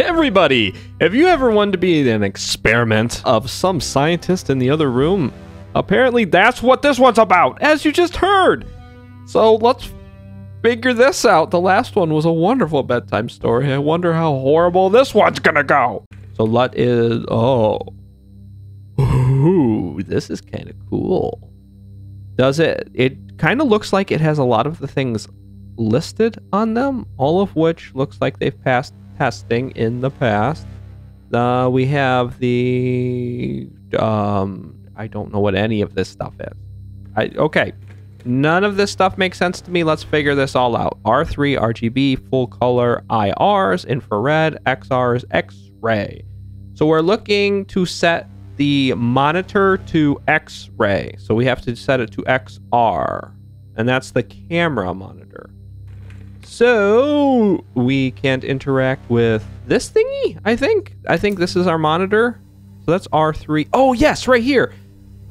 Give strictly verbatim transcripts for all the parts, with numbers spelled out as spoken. Everybody, if you ever wanted to be an experiment of some scientist in the other room, apparently that's what this one's about, as you just heard. So let's figure this out. The last one was a wonderful bedtime story. I wonder how horrible this one's gonna go. So Lut is, oh. Ooh, this is kind of cool. Does it, it kind of looks like it has a lot of the things listed on them, all of which looks like they've passed testing in the past. Uh, we have the, um, I don't know what any of this stuff is. I, okay. None of this stuff makes sense to me. Let's figure this all out. R three, R G B, full color, I Rs, infrared, X Rs, X-ray. So we're looking to set the monitor to X-ray. So we have to set it to X R. And that's the camera monitor. So we can't interact with this thingy, I think. I think this is our monitor. So that's R three. Oh, yes, right here.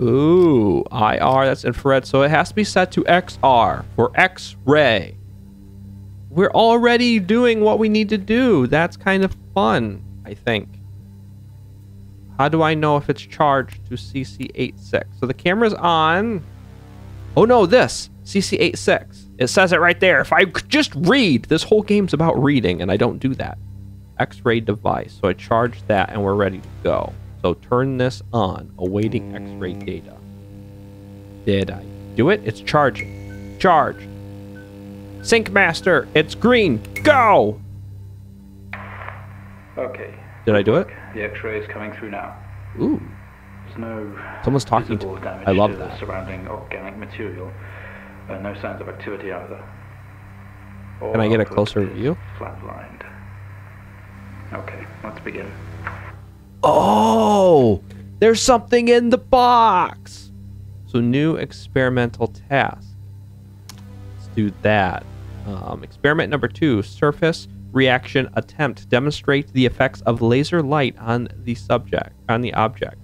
Ooh, I R, that's infrared. So it has to be set to X R for X-ray. We're already doing what we need to do. That's kind of fun, I think. How do I know if it's charged to C C eighty-six? So the camera's on. Oh no, this, C C eighty-six. It says it right there. If I could just read, this whole game's about reading and I don't do that. X-ray device. So I charge that and we're ready to go. So turn this on, awaiting X-ray data. Did I do it? It's charging. Charge. Sync master, it's green. Go! Okay. Did I do it? The X-ray is coming through now. Ooh. There's no someone's talking to damage I love to that. The surrounding organic material, and no signs of activity either. All Can I get a closer view? Flatlined. Okay, let's begin. Oh, there's something in the box. So new experimental task. Let's do that. Um, experiment number two, surface reaction attempt. Demonstrate the effects of laser light on the subject, on the object.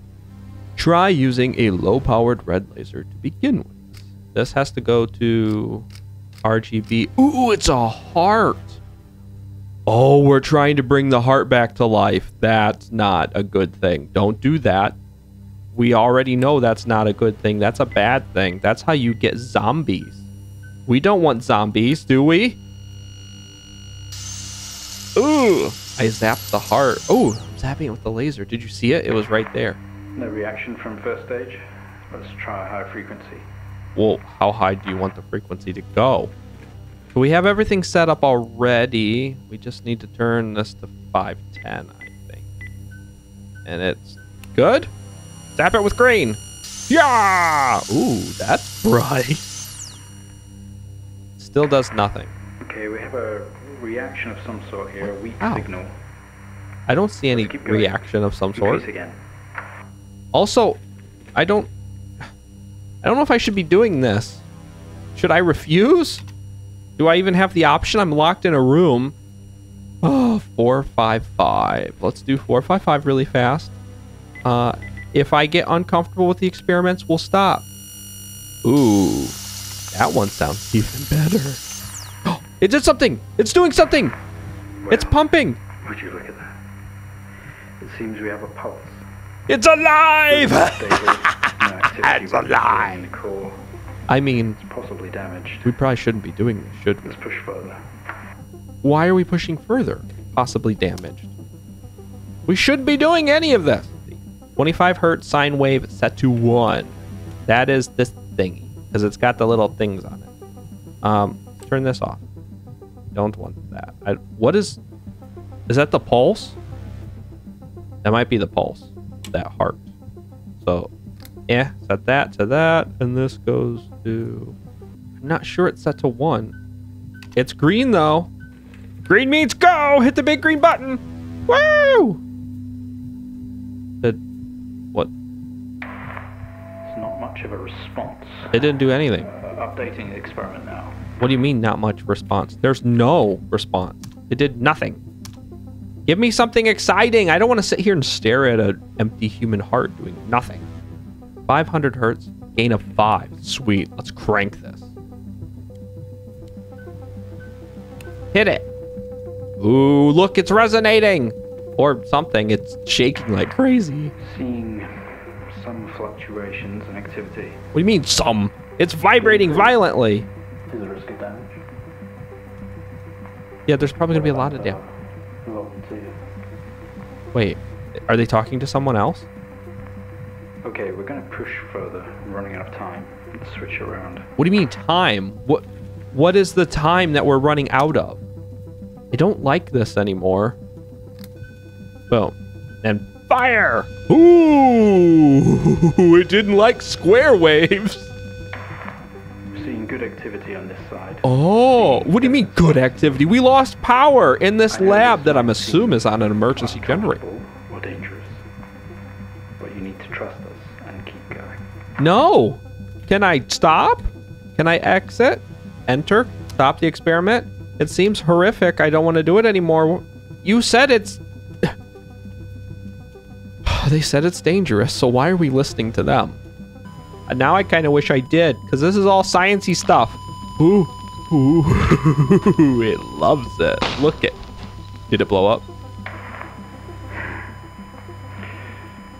Try using a low-powered red laser to begin with. This has to go to R G B. Ooh, it's a heart. Oh, we're trying to bring the heart back to life. That's not a good thing. Don't do that. We already know that's not a good thing. That's a bad thing. That's how you get zombies. We don't want zombies, do we? Ooh, I zapped the heart. Oh, I'm zapping it with the laser. Did you see it? It was right there. No reaction from first stage. Let's try high frequency. Well, how high do you want the frequency to go? So we have everything set up already. We just need to turn this to five ten, I think. And it's good. Zap it with green. Yeah! Ooh, that's bright. Still does nothing. Okay, we have a reaction of some sort here. What? A weak Ow. signal. I don't see any reaction of some keep sort. Again. Also, I don't... I don't know if I should be doing this. Should I refuse? Do I even have the option? I'm locked in a room. Oh, four five five. Let's do four five five really fast. Uh, if I get uncomfortable with the experiments, we'll stop. Ooh, that one sounds even better. Oh, it did something. It's doing something. Well, it's pumping. Would you look at that? It seems we have a pulse. It's alive. It's alive. I mean, it's possibly damaged. We probably shouldn't be doing this, should we? Let's push further. Why are we pushing further? Possibly damaged. We shouldn't be doing any of this. twenty-five hertz sine wave set to one. That is this thingy, because it's got the little things on it. Um, turn this off. Don't want that. I, what is... Is that the pulse? That might be the pulse. That heart. So... Yeah, set that to that, and this goes to... I'm not sure it's set to one. It's green, though. Green means go! Hit the big green button! Woo! The... What? It's not much of a response. It didn't do anything. Uh, updating the experiment now. What do you mean, not much response? There's no response. It did nothing. Give me something exciting! I don't want to sit here and stare at an empty human heart doing nothing. five hundred hertz, gain of five. Sweet, let's crank this. Hit it. Ooh, look, it's resonating. or something. It's shaking like crazy. Seeing some fluctuations in activity. What do you mean some? It's vibrating violently. Is the risk of damage? Yeah, there's probably gonna be a lot of damage. Wait, are they talking to someone else? Okay, we're gonna push further. I'm running out of time. Let's switch around. What do you mean time? What? What is the time that we're running out of? I don't like this anymore. Boom. And fire! Ooh! It didn't like square waves. Seeing good activity on this side. Oh! What do you mean good activity? We lost power in this lab that I'm assuming is on an emergency generator. Or dangerous. But you need to trust us and keep going. No! Can I stop? Can I exit? Enter. Stop the experiment. It seems horrific. I don't want to do it anymore. You said it's... They said it's dangerous, so why are we listening to them? And now I kind of wish I did, because this is all sciencey stuff. Ooh. Ooh. It loves it. Look it. Did it blow up?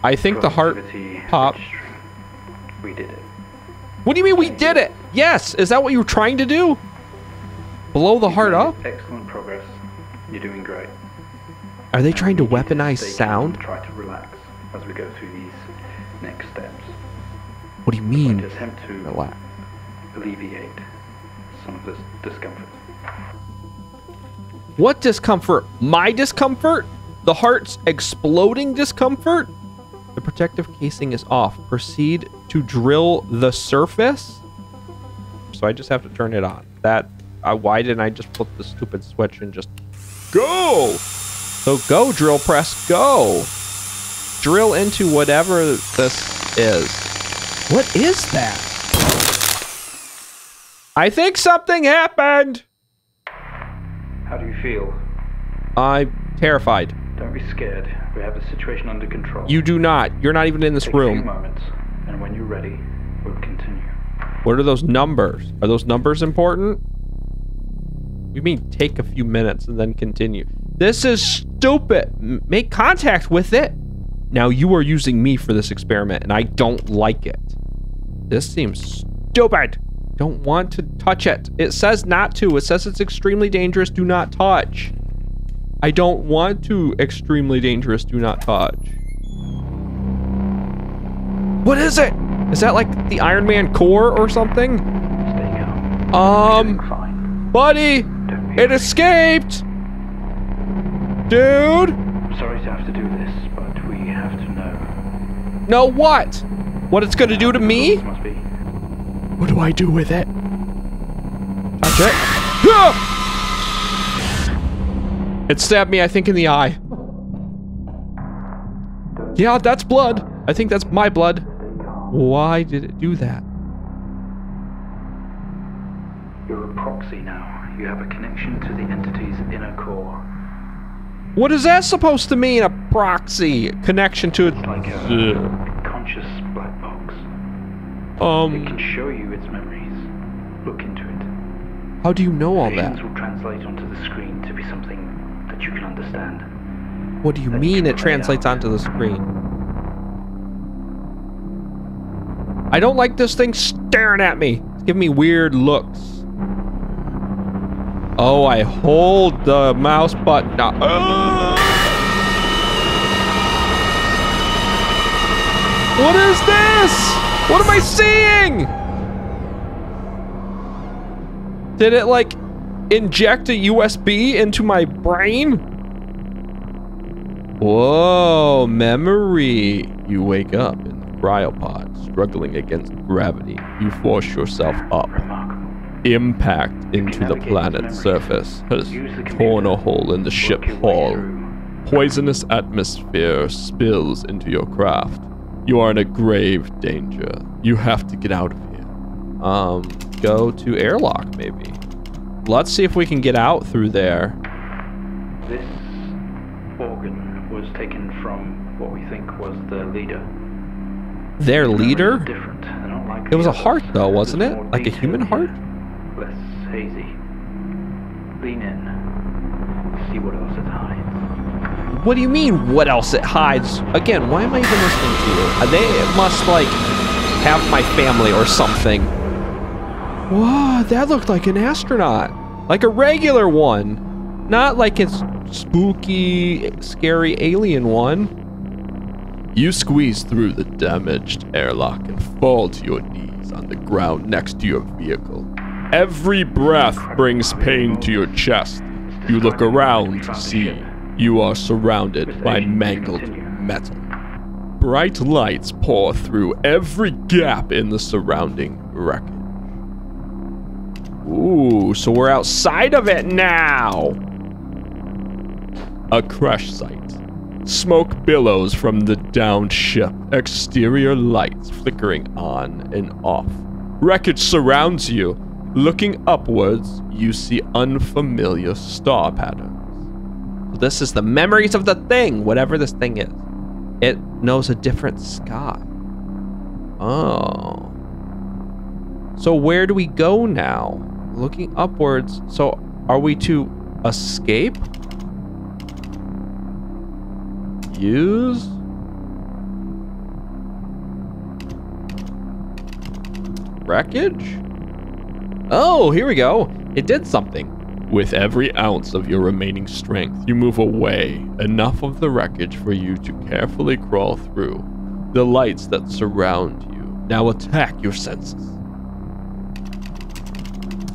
I think the heart popped. We did it. What do you mean we did it? Yes, is that what you were trying to do? Blow the heart up? Excellent progress. You're doing great. Are they trying to weaponize sound? Try to relax as we go through these next steps. What do you mean? Attempt to relax. Alleviate some of this discomfort. What discomfort? My discomfort? The heart's exploding discomfort? The protective casing is off. Proceed to drill the surface. So I just have to turn it on. That, uh, why didn't I just flip the stupid switch and just go? So go, drill press, go. Drill into whatever this is. What is that? I think something happened. How do you feel? I'm terrified. Don't be scared. We have the situation under control. You do not. You're not even in this Take room. A few moments, and when you're ready, we'll continue. What are those numbers? Are those numbers important? You mean take a few minutes and then continue? This is stupid. M- make contact with it. Now you are using me for this experiment, and I don't like it. This seems stupid. Don't want to touch it. It says not to. It says it's extremely dangerous. Do not touch. I don't want to. Extremely dangerous. Do not touch. What is it? Is that like the Iron Man core or something? Um, buddy, it escaped. Dude. I'm sorry to have to do this, but we have to know. Know what? What it's gonna do to me? What do I do with it? Touch it. Ah! It stabbed me, I think, in the eye. Yeah, that's blood. I think that's my blood. Why did it do that? You're a proxy now. You have a connection to the entity's inner core. What is that supposed to mean? A proxy connection to it? Like a uh, conscious black box. Um. It can show you its memories. Look into it. How do you know all that? Visions will translate onto the screen to be something that you can understand. What do you mean it translates onto the screen? I don't like this thing staring at me. It's giving me weird looks. Oh, I hold the mouse button. No. Oh! What is this? What am I seeing? Did it like inject a U S B into my brain? Whoa, memory. You wake up in the cryopod, struggling against gravity. You force yourself up. Impact into the planet's surface has torn a hole in the ship hull. Poisonous atmosphere spills into your craft. You are in a grave danger. You have to get out of here. Um, go to airlock, maybe. Let's see if we can get out through there. This organ was taken from what we think was their leader. Their leader? Different. I don't like it was a heart, though, wasn't it? Like a human heart? Less hazy. Lean in. See what else it hides. What do you mean, what else it hides? Again, why am I even listening to you? They must, like, have my family or something. Whoa, that looked like an astronaut. Like a regular one. Not like a spooky, scary alien one. You squeeze through the damaged airlock and fall to your knees on the ground next to your vehicle. Every breath brings pain to your chest. You look around to see you are surrounded by mangled metal. Bright lights pour through every gap in the surrounding wreckage. Ooh, so we're outside of it now! A crash site. Smoke billows from the downed ship, exterior lights flickering on and off. Wreckage surrounds you. Looking upwards, you see unfamiliar star patterns. This is the memories of the thing, whatever this thing is. It knows a different sky. Oh. So where do we go now? Looking upwards, so are we to escape? Use? Wreckage? Oh, here we go. It did something. With every ounce of your remaining strength, you move away enough of the wreckage for you to carefully crawl through. The lights that surround you now attack your senses.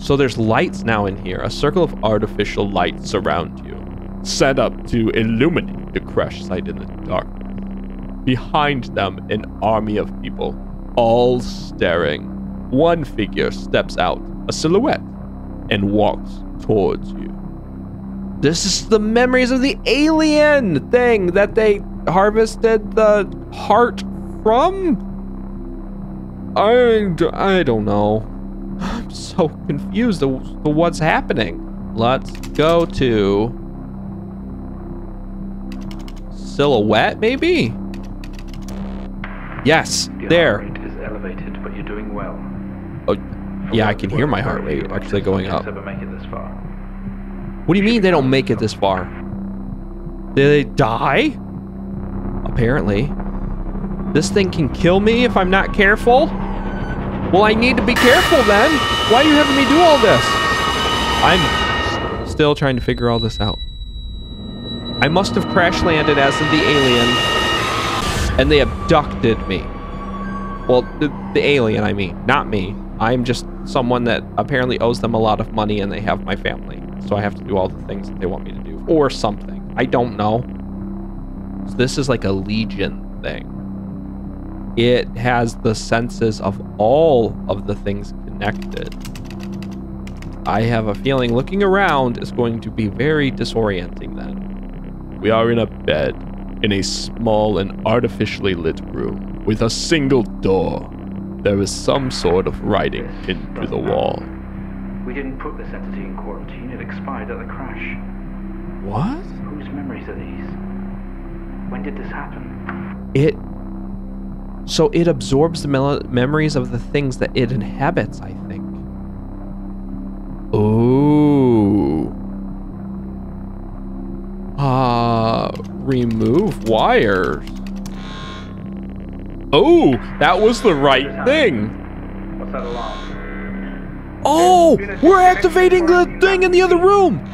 So there's lights now in here. A circle of artificial lights surround you, set up to illuminate the crash site in the darkness. Behind them, an army of people, all staring. One figure steps out, a silhouette, and walks towards you. This is the memories of the alien thing that they harvested the heart from? I, I don't know. I'm so confused to, to what's happening. Let's go to... Silhouette, maybe? Yes, your there. Heart rate is elevated, but you're doing well. Oh, yeah, I can hear my heart rate actually going up. What do you mean they don't make it this far? Did they die? Apparently. This thing can kill me if I'm not careful? Well, I need to be careful then. Why are you having me do all this? I'm still trying to figure all this out. I must have crash landed as in the alien, and they abducted me. Well, the, the alien, I mean, not me. I'm just someone that apparently owes them a lot of money and they have my family. So I have to do all the things that they want me to do or something. I don't know. So this is like a legion thing. It has the senses of all of the things connected. I have a feeling looking around is going to be very disorienting then. We are in a bed, in a small and artificially lit room, with a single door. There is some sort of writing into the wall. We didn't put this entity in quarantine, it expired at the crash. What? Whose memories are these? When did this happen? It... So it absorbs the me memories of the things that it inhabits, I think. Ooh... Uh, remove wires. Oh, that was the right thing. What's that alarm? Oh, we're activating the thing in the other room.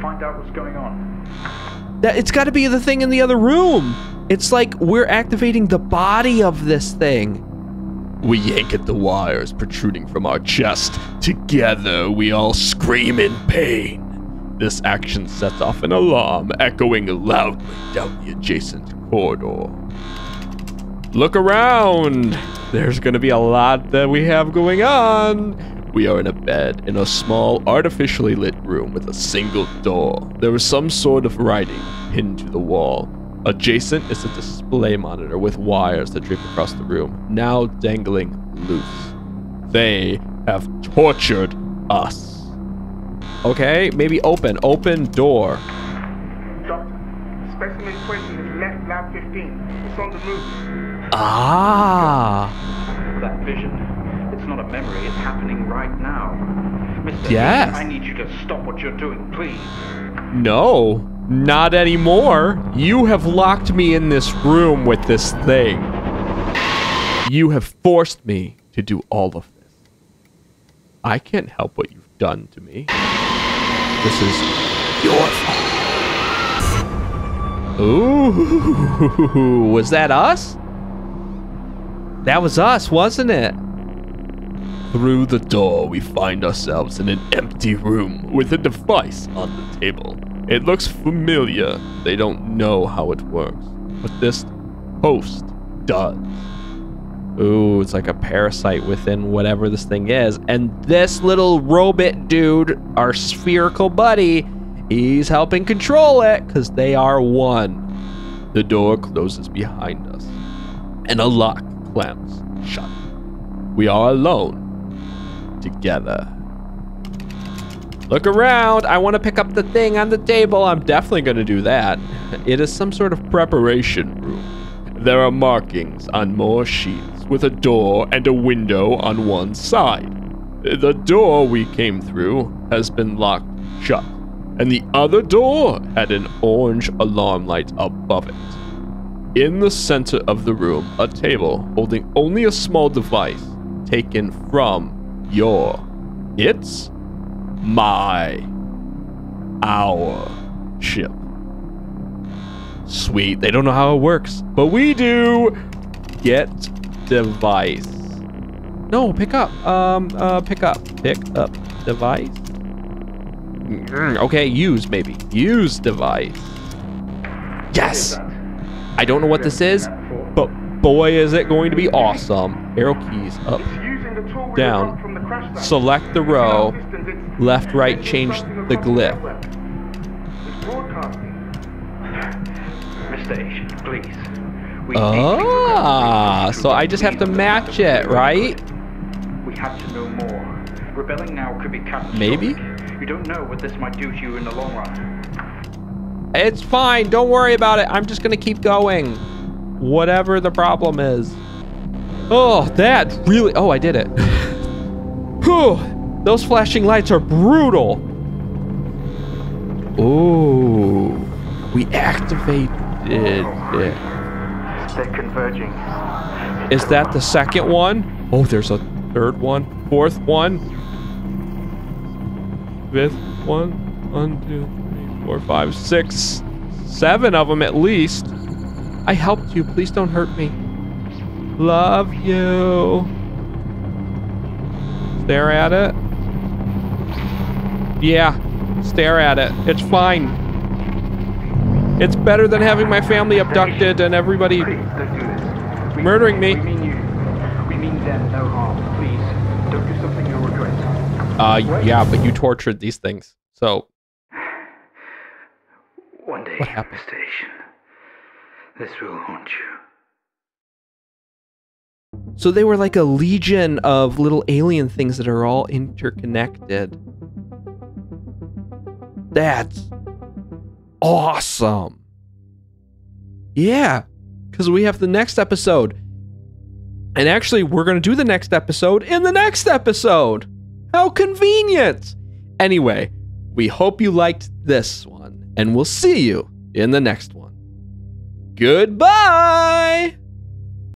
Find out what's going on. That it's got to be the thing in the other room. It's like we're activating the body of this thing. We yank at the wires protruding from our chest. Together, we all scream in pain. This action sets off an alarm, echoing loudly down the adjacent corridor. Look around! There's gonna be a lot that we have going on! We are in a bed, in a small, artificially lit room with a single door. There is some sort of writing pinned to the wall. Adjacent is a display monitor with wires that drape across the room, now dangling loose. They have tortured us. Okay, maybe open. Open door. Doctor, specimen twenty has left lab fifteen. It's on the move. Ah. That vision. It's not a memory. It's happening right now. Mister Yes. I need you to stop what you're doing, please. No. Not anymore. You have locked me in this room with this thing. You have forced me to do all of this. I can't help what you've done to me. This is your fault. Ooh, was that us? That was us, wasn't it? Through the door, we find ourselves in an empty room with a device on the table. It looks familiar. They don't know how it works, but this host does. Ooh, it's like a parasite within whatever this thing is. And this little robot dude, our spherical buddy, he's helping control it because they are one. The door closes behind us and a lock clamps shut. We are alone together. Look around. I want to pick up the thing on the table. I'm definitely going to do that. It is some sort of preparation room. There are markings on more sheets with a door and a window on one side. The door we came through has been locked shut, and the other door had an orange alarm light above it. In the center of the room, a table holding only a small device taken from your, its, my, our ship. Sweet, they don't know how it works, but we do. Get device. No, pick up. Um, uh, pick up. Pick up device. Okay, use maybe. Use device. Yes. I don't know what this is, but boy, is it going to be awesome. Arrow keys up, down. Select the row. Left, right, change the glyph. Mistake, please. Ah, so I just have to match it, right? We have to know more. Rebelling now could be captured. Maybe? You don't know what this might do to you in the long run. It's fine. Don't worry about it. I'm just going to keep going. Whatever the problem is. Oh, that really... Oh, I did it. Whew. Those flashing lights are brutal. Ooh. We activated it. They're converging. Is that the second one? Oh, there's a third one. Fourth one. Fifth one. One, two, three, four, five, six. Seven of them at least. I helped you. Please don't hurt me. Love you. Stare at it. Yeah, stare at it. It's fine. It's better than having my family abducted and everybody murdering me. We mean you. We mean them no harm. Please, don't do something you'll regret. Uh, yeah, but you tortured these things, so. One day, what happened? Station. This will haunt you. So they were like a legion of little alien things that are all interconnected. That's awesome. Yeah, because we have the next episode. And actually, we're going to do the next episode in the next episode. How convenient. Anyway, we hope you liked this one, and we'll see you in the next one. Goodbye.